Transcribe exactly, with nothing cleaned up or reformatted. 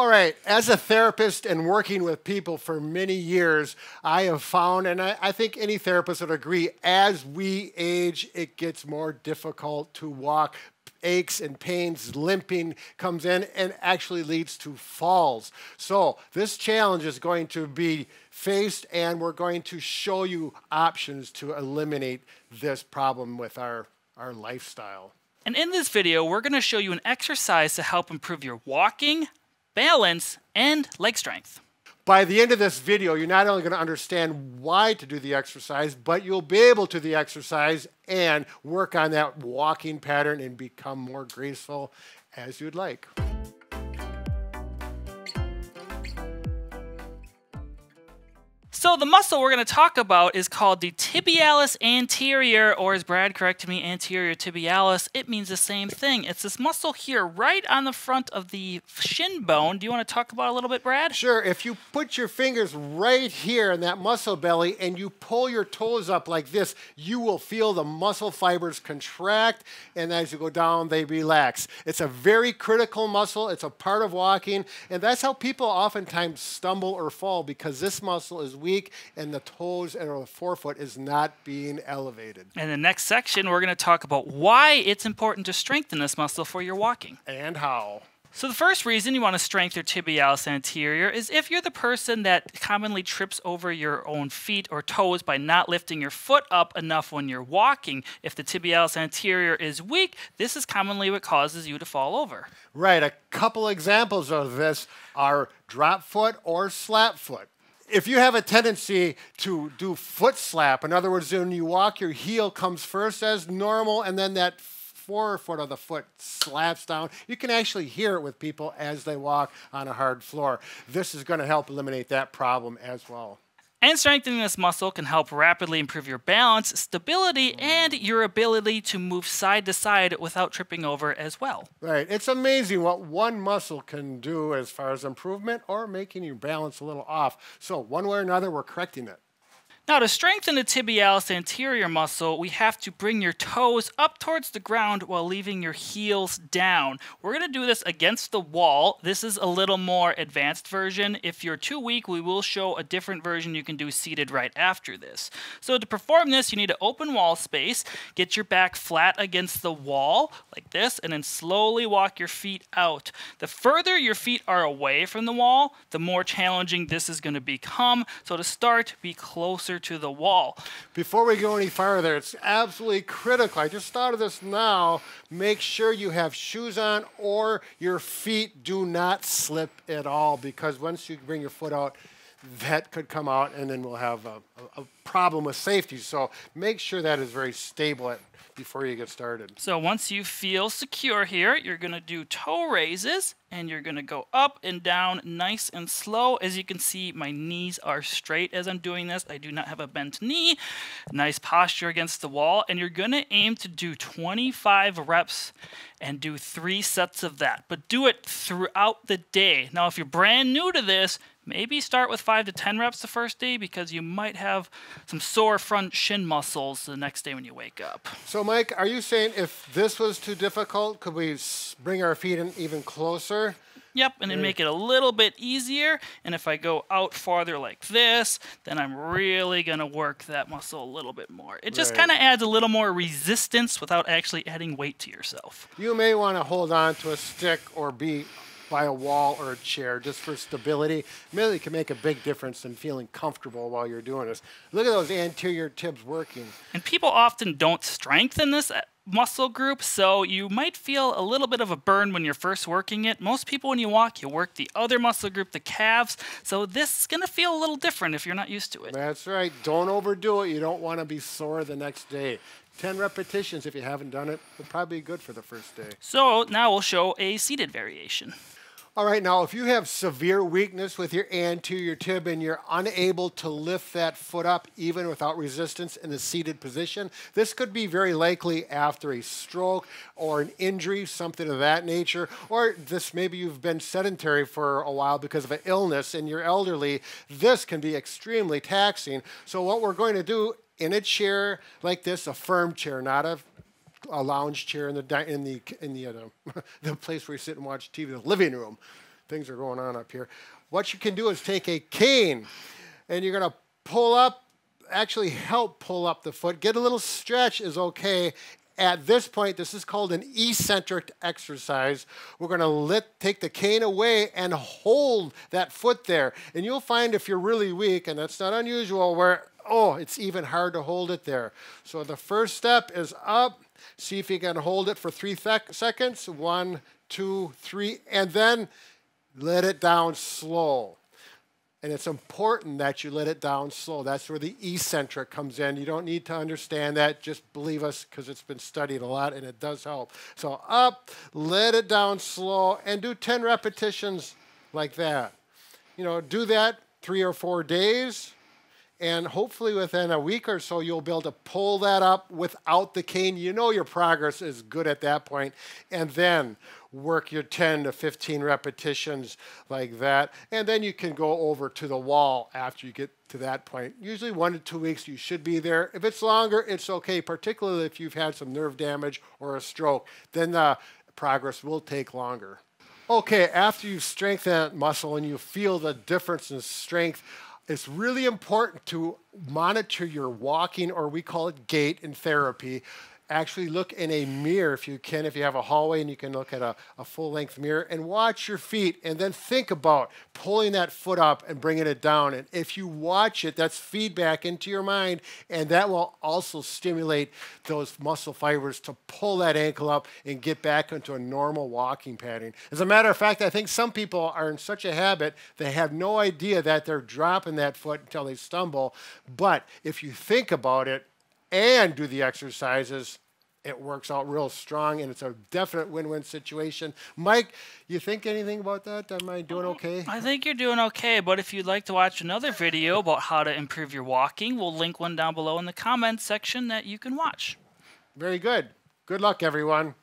All right, as a therapist and working with people for many years, I have found, and I, I think any therapist would agree, as we age, it gets more difficult to walk. Aches and pains, limping comes in and actually leads to falls. So this challenge is going to be faced, and we're going to show you options to eliminate this problem with our, our lifestyle. And in this video, we're going to show you an exercise to help improve your walking, balance, and leg strength. By the end of this video, you're not only going to understand why to do the exercise, but you'll be able to do the exercise and work on that walking pattern and become more graceful as you'd like. So the muscle we're going to talk about is called the tibialis anterior, or as Brad corrected me, anterior tibialis. It means the same thing. It's this muscle here right on the front of the shin bone. Do you want to talk about it a little bit, Brad? Sure. If you put your fingers right here in that muscle belly and you pull your toes up like this, you will feel the muscle fibers contract, and as you go down, they relax. It's a very critical muscle. It's a part of walking, and that's how people oftentimes stumble or fall, because this muscle is weak. Weak, and the toes or the forefoot is not being elevated. In the next section, we're going to talk about why it's important to strengthen this muscle for your walking. And how. So the first reason you want to strengthen your tibialis anterior is if you're the person that commonly trips over your own feet or toes by not lifting your foot up enough when you're walking. If the tibialis anterior is weak, this is commonly what causes you to fall over. Right. A couple examples of this are drop foot or slap foot. If you have a tendency to do foot slap, in other words, when you walk, your heel comes first as normal, and then that forefoot of the foot slaps down. You can actually hear it with people as they walk on a hard floor. This is going to help eliminate that problem as well. And strengthening this muscle can help rapidly improve your balance, stability, and your ability to move side to side without tripping over as well. Right. It's amazing what one muscle can do as far as improvement or making your balance a little off. So one way or another, we're correcting it. Now, to strengthen the tibialis anterior muscle, we have to bring your toes up towards the ground while leaving your heels down. We're going to do this against the wall. This is a little more advanced version. If you're too weak, we will show a different version you can do seated right after this. So to perform this, you need an open wall space. Get your back flat against the wall like this, and then slowly walk your feet out. The further your feet are away from the wall, the more challenging this is going to become. So to start, be closer to the wall. Before we go any farther, it's absolutely critical. I just thought of this now. Make sure you have shoes on or your feet do not slip at all, because once you bring your foot out, that could come out, and then we'll have a, a, a problem with safety. So make sure that is very stable at, before you get started. So once you feel secure here, you're going to do toe raises, and you're going to go up and down nice and slow. As you can see, my knees are straight as I'm doing this. I do not have a bent knee. Nice posture against the wall. And you're going to aim to do twenty-five reps and do three sets of that. But do it throughout the day. Now, if you're brand new to this, maybe start with five to ten reps the first day, because you might have some sore front shin muscles the next day when you wake up. So, Mike, are you saying if this was too difficult, could we bring our feet in even closer? Yep, and then make it a little bit easier. And if I go out farther like this, then I'm really going to work that muscle a little bit more. It just right. kind of adds a little more resistance without actually adding weight to yourself. You may want to hold on to a stick or be by a wall or a chair just for stability. Really can make a big difference in feeling comfortable while you're doing this. Look at those anterior tibs working. And people often don't strengthen this muscle group, so you might feel a little bit of a burn when you're first working it. Most people, when you walk, you work the other muscle group, the calves, so this is going to feel a little different if you're not used to it. That's right. Don't overdo it. You don't want to be sore the next day. ten repetitions, if you haven't done it, would probably be good for the first day. So now we'll show a seated variation. All right, now if you have severe weakness with your anterior tib and you're unable to lift that foot up even without resistance in the seated position, this could be very likely after a stroke or an injury, something of that nature, or this maybe you've been sedentary for a while because of an illness and you're elderly. This can be extremely taxing. So what we're going to do in a chair like this, a firm chair, not a a lounge chair in the in the in the uh, the place where you sit and watch T V, the living room. things are going on up here. What you can do is take a cane, and you're going to pull up, actually help pull up the foot. Get a little stretch is okay. At this point, this is called an eccentric exercise. We're going to take the cane away and hold that foot there. And you'll find if you're really weak, and that's not unusual, where, oh, it's even hard to hold it there. So the first step is up. See if you can hold it for three seconds. One, two, three, and then let it down slow. And it's important that you let it down slow. That's where the eccentric comes in. You don't need to understand that. Just believe us, because it's been studied a lot, and it does help. So up, let it down slow, and do ten repetitions like that. You know, do that three or four days, and hopefully within a week or so, you'll be able to pull that up without the cane. You know your progress is good at that point. And then work your ten to fifteen repetitions like that. And then you can go over to the wall after you get to that point. Usually one to two weeks, you should be there. If it's longer, it's okay, particularly if you've had some nerve damage or a stroke. Then the progress will take longer. Okay, after you've strengthened that muscle and you feel the difference in strength, it's really important to monitor your walking, or we call it gait in therapy. Actually look in a mirror if you can, if you have a hallway and you can look at a, a full-length mirror, and watch your feet, and then think about pulling that foot up and bringing it down. And if you watch it, that's feedback into your mind, and that will also stimulate those muscle fibers to pull that ankle up and get back into a normal walking pattern. As a matter of fact, I think some people are in such a habit, they have no idea that they're dropping that foot until they stumble. But if you think about it, and do the exercises, it works out real strong, and it's a definite win-win situation. Mike, you think anything about that? Am I doing okay? I think you're doing okay, but if you'd like to watch another video about how to improve your walking, we'll link one down below in the comments section that you can watch. Very good. Good luck, everyone.